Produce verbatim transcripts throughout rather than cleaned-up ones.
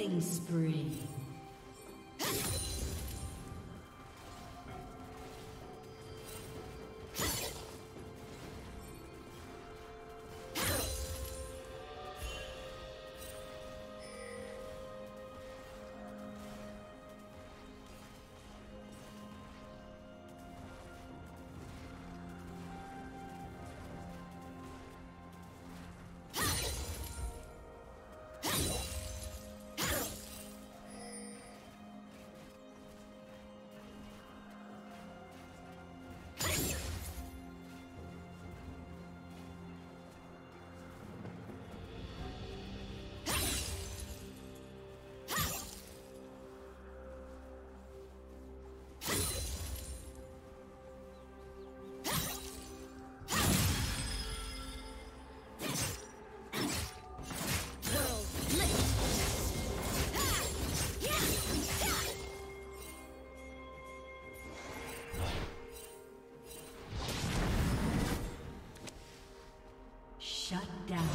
Killing spree. Shut down.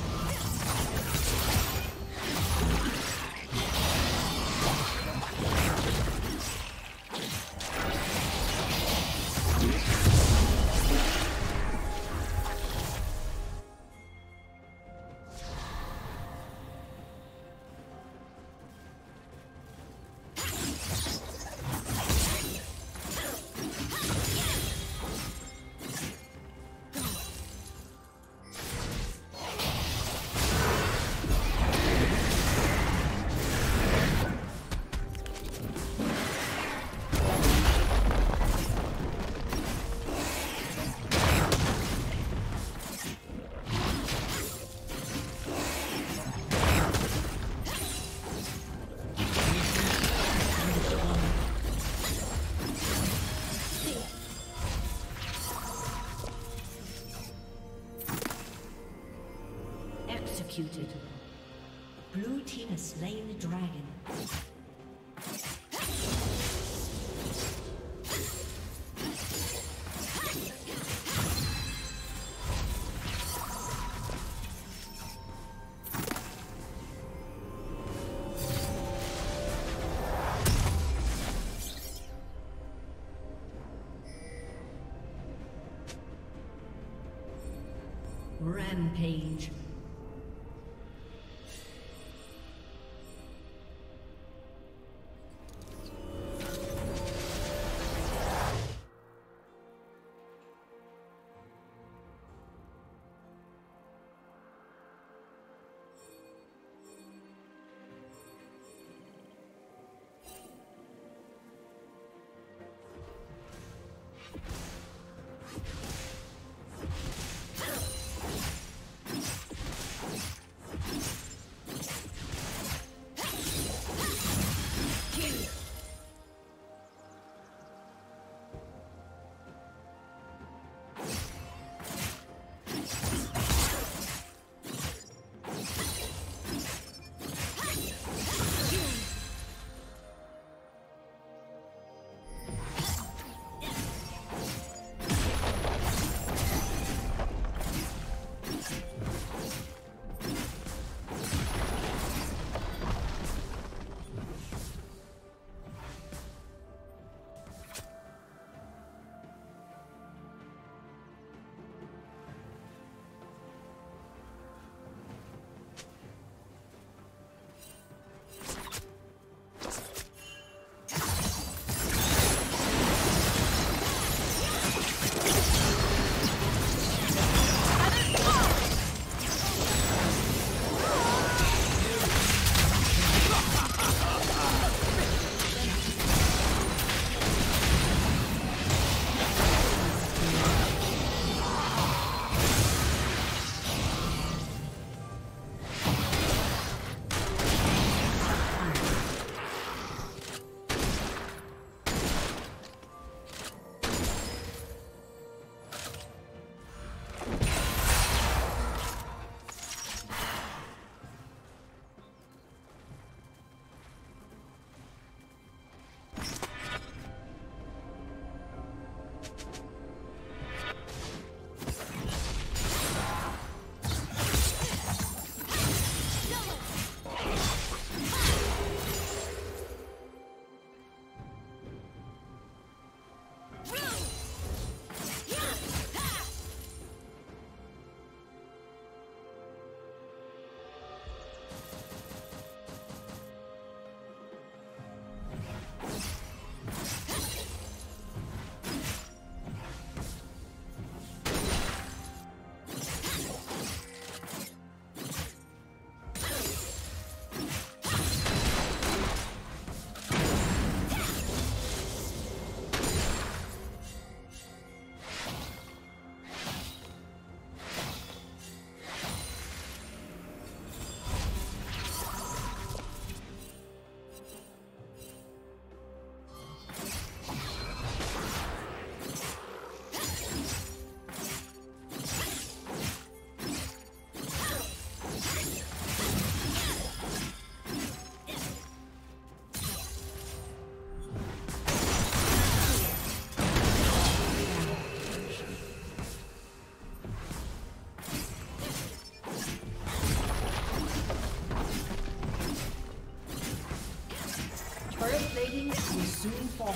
Executed. Blue team has slain the dragon. Rampage. will soon fall.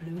Blue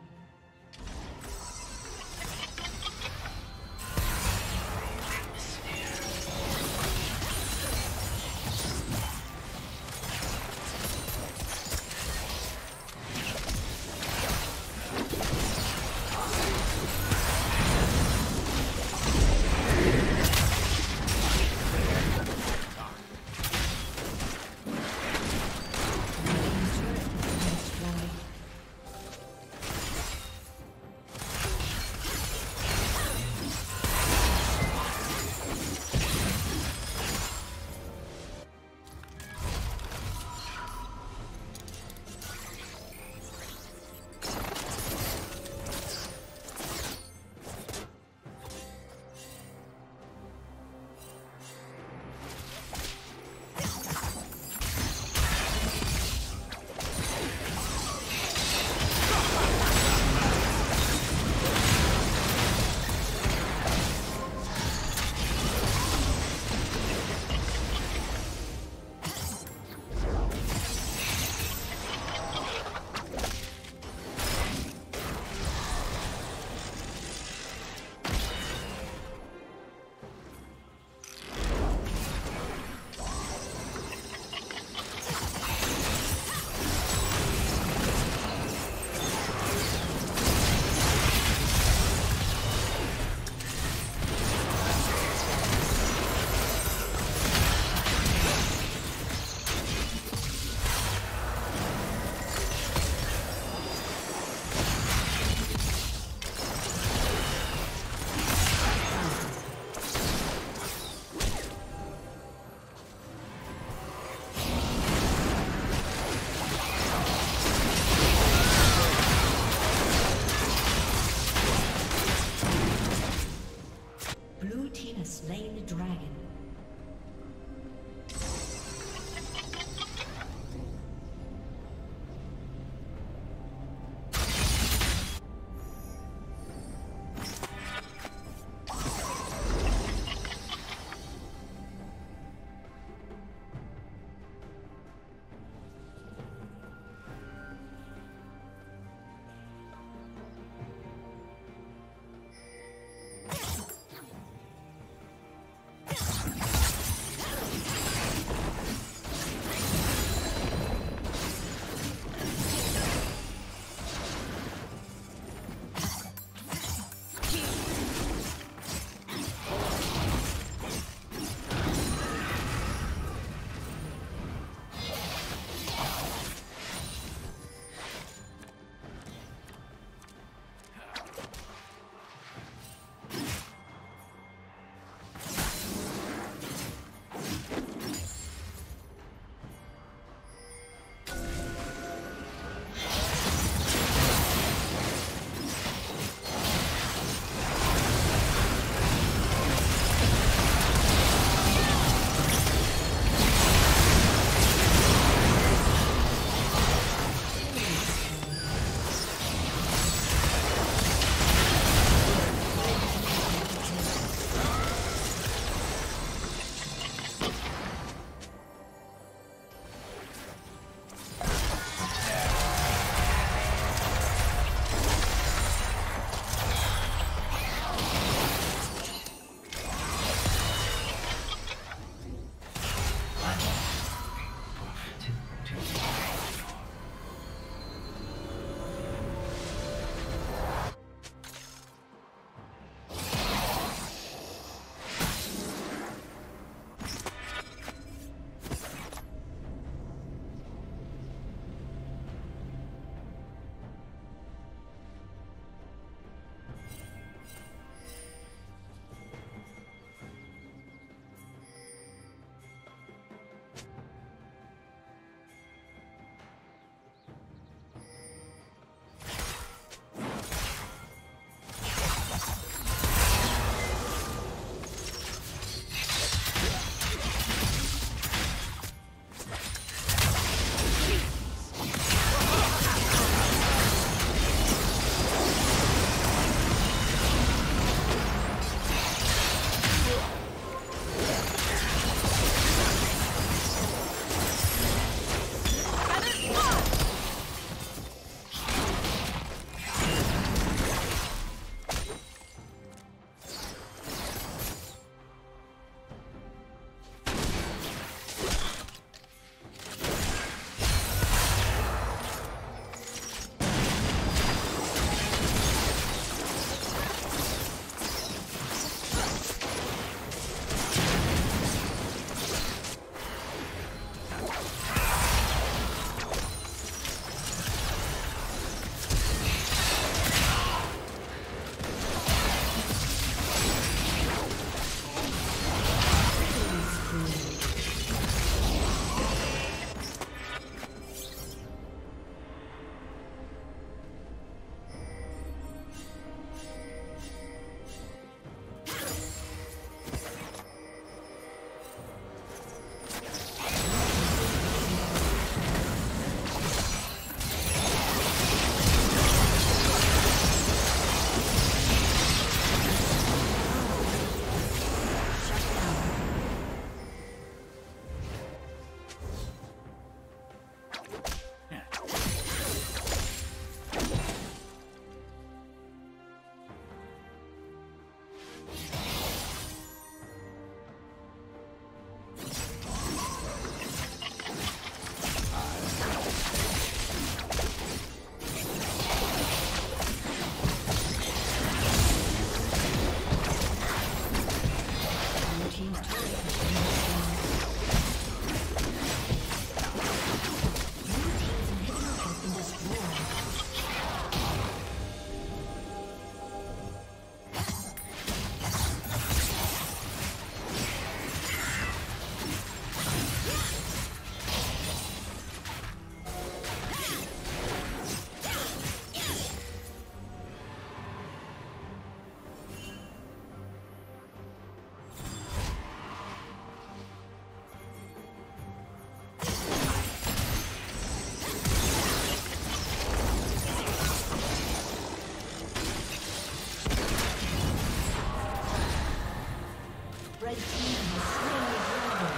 team has slain the dragon. Yes. Red team has slain the dragon.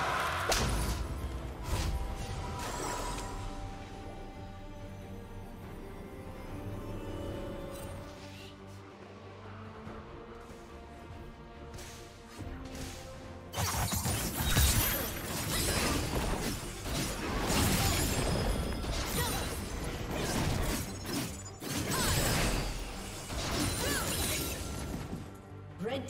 Red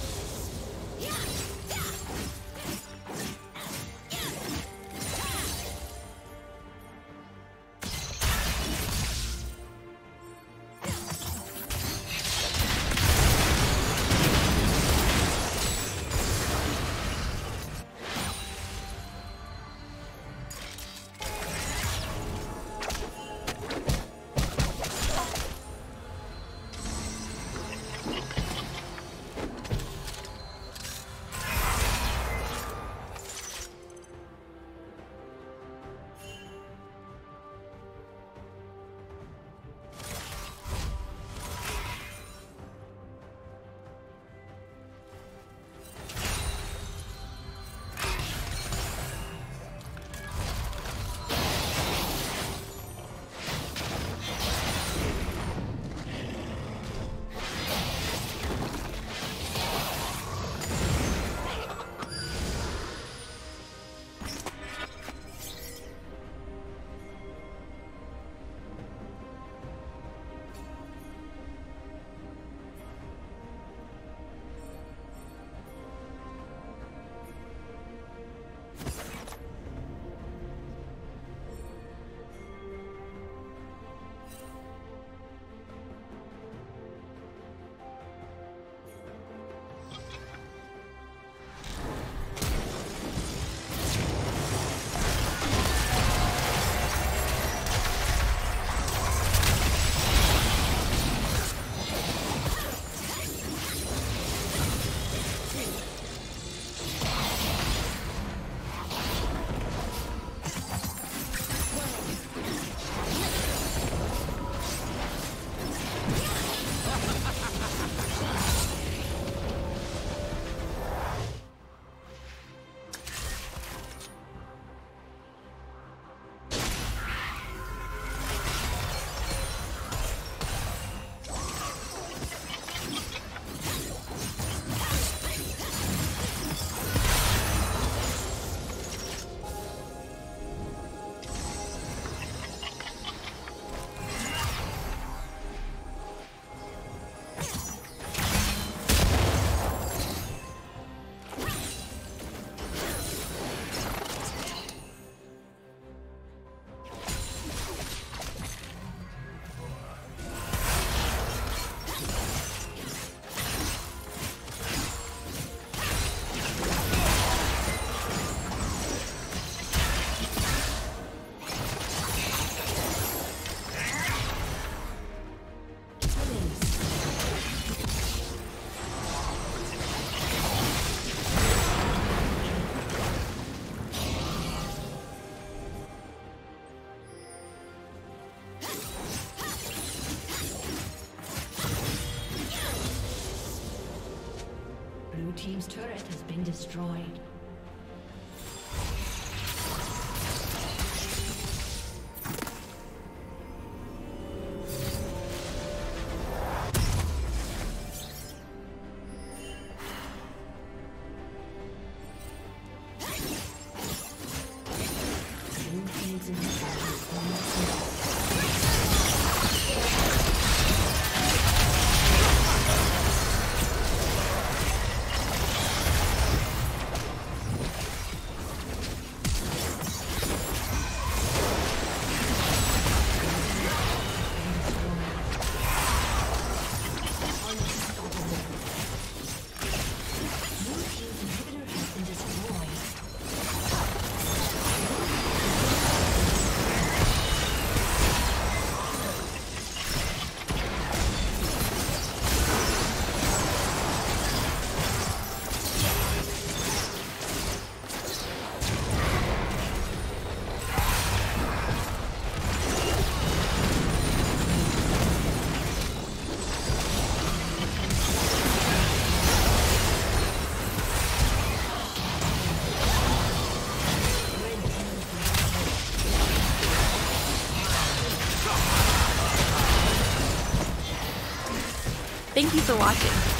Yeah, yeah. Team's turret has been destroyed. you for watching.